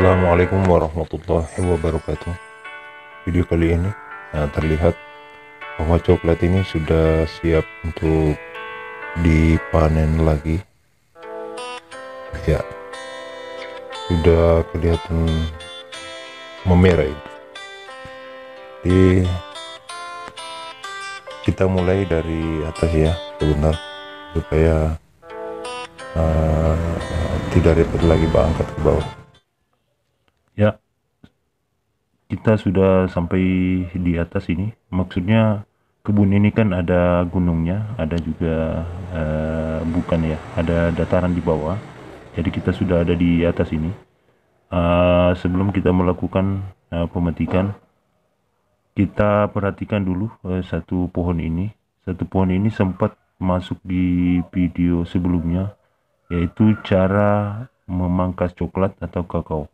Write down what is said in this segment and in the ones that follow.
Assalamualaikum warahmatullahi wabarakatuh. Video kali ini terlihat bahwa coklat ini sudah siap untuk dipanen lagi ya, sudah kelihatan memerah. Jadi kita mulai dari atas ya, sebentar supaya tidak repot lagi berangkat ke bawah ya. Kita sudah sampai di atas ini, maksudnya kebun ini kan ada gunungnya, ada juga bukan ya, ada dataran di bawah. Jadi kita sudah ada di atas ini. Sebelum kita melakukan pemetikan, kita perhatikan dulu satu pohon ini. Satu pohon ini sempat masuk di video sebelumnya, yaitu cara memangkas coklat atau kakao.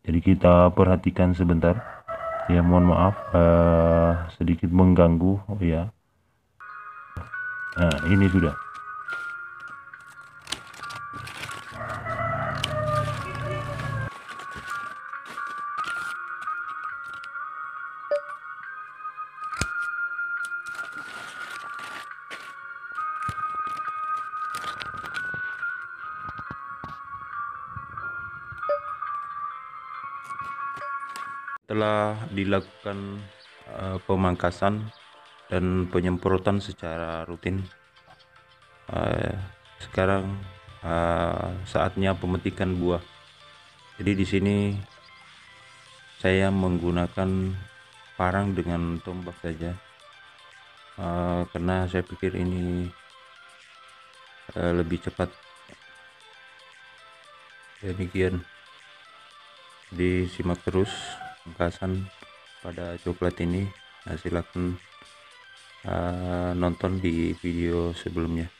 Jadi kita perhatikan sebentar ya, mohon maaf sedikit mengganggu ya. Nah, ini sudah. Telah dilakukan pemangkasan dan penyemprotan secara rutin. Sekarang saatnya pemetikan buah. Jadi di sini saya menggunakan parang dengan tombak saja, karena saya pikir ini lebih cepat. Demikian, disimak terus pemangkasan pada coklat ini. Silakan nonton di video sebelumnya.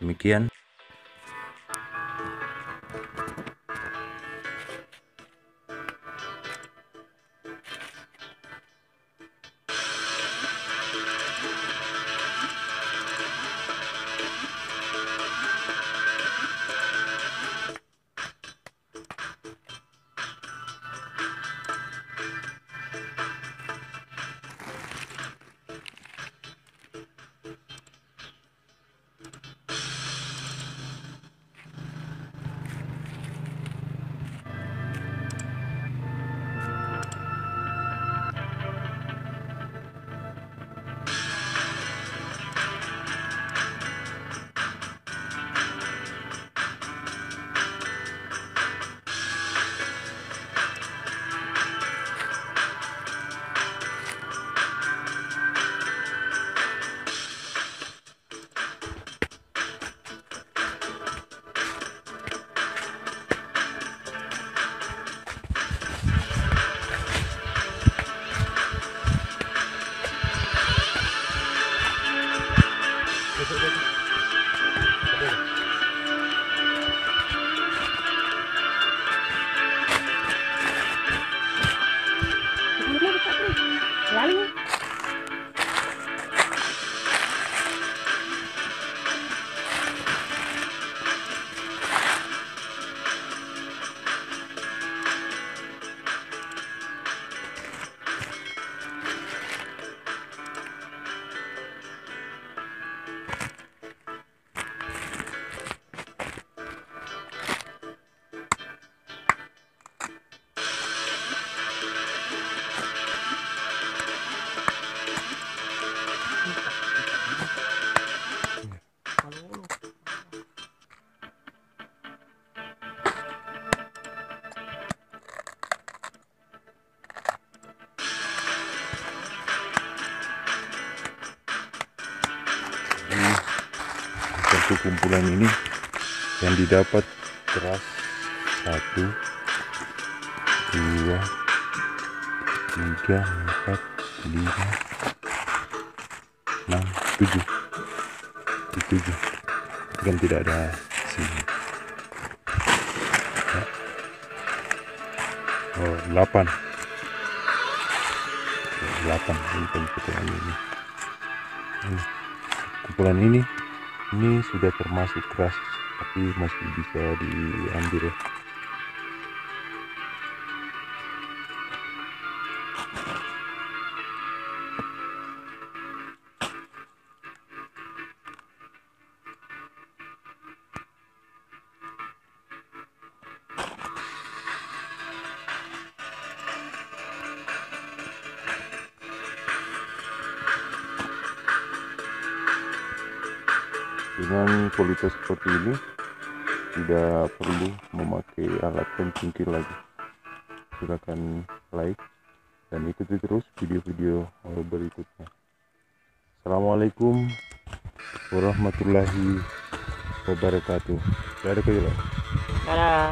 Demikian. satu kumpulan ini yang didapat keras 1 2 3 4 5 6 7 dan tidak ada sini 8 ini kumpulan ini. Kumpulan ini sudah termasuk keras tapi masih bisa diambil. Dengan kualitas seperti ini tidak perlu memakai alat pencingkir lagi. Silakan like dan ikuti terus video-video berikutnya. Assalamualaikum warahmatullahi wabarakatuh. Dadah.